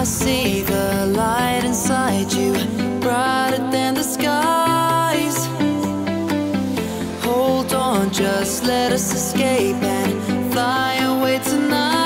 I see the light inside you, brighter than the skies. Hold on, just let us escape and fly away tonight.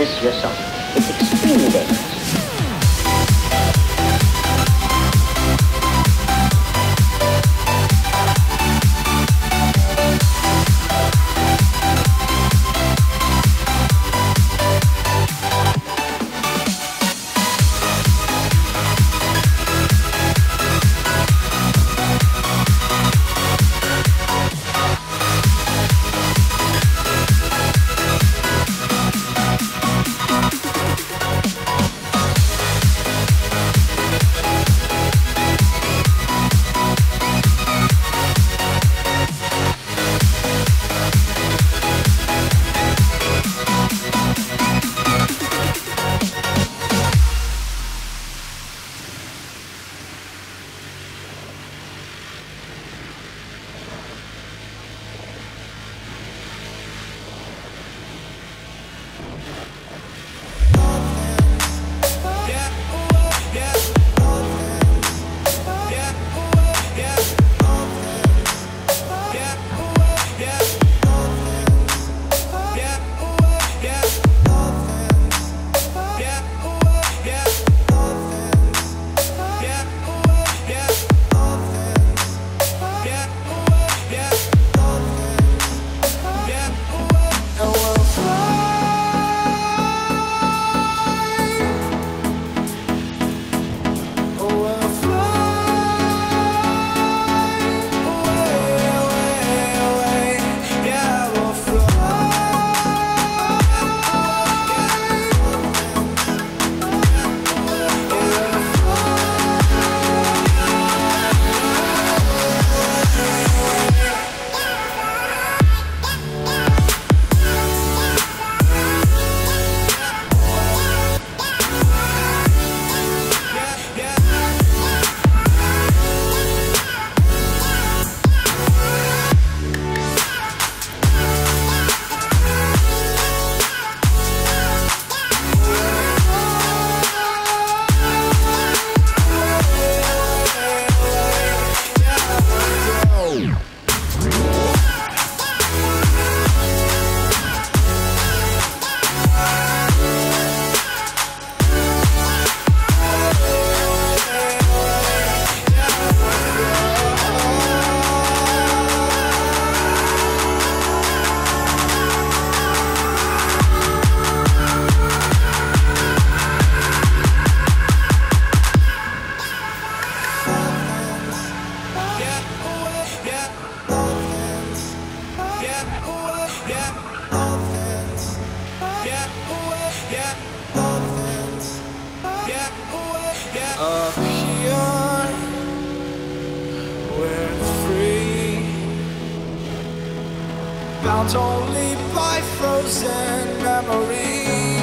this yourself. It's extremely dangerous. Up here, we're free, bound only by frozen memories.